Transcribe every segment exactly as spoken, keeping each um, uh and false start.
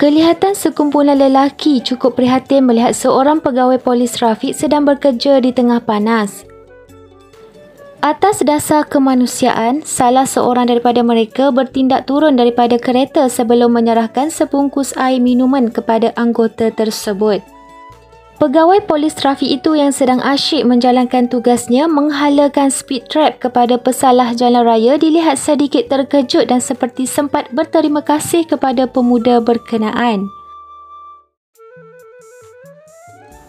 Kelihatan sekumpulan lelaki cukup prihatin melihat seorang pegawai polis trafik sedang bekerja di tengah panas. Atas dasar kemanusiaan, salah seorang daripada mereka bertindak turun daripada kereta sebelum menyerahkan sebungkus air minuman kepada anggota tersebut. Pegawai polis trafik itu yang sedang asyik menjalankan tugasnya menghalakan speed trap kepada pesalah jalan raya dilihat sedikit terkejut dan seperti sempat berterima kasih kepada pemuda berkenaan.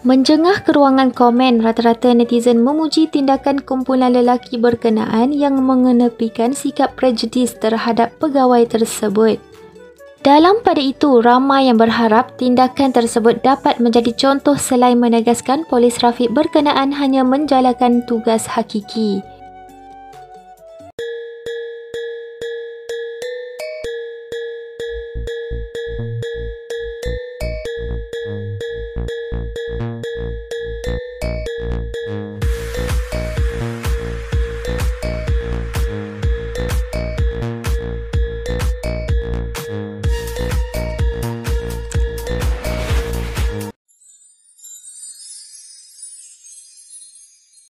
Menjengah ke ruangan komen, rata-rata netizen memuji tindakan kumpulan lelaki berkenaan yang mengenepikan sikap prejudis terhadap pegawai tersebut. Dalam pada itu, ramai yang berharap tindakan tersebut dapat menjadi contoh selain menegaskan polis trafik berkenaan hanya menjalankan tugas hakiki.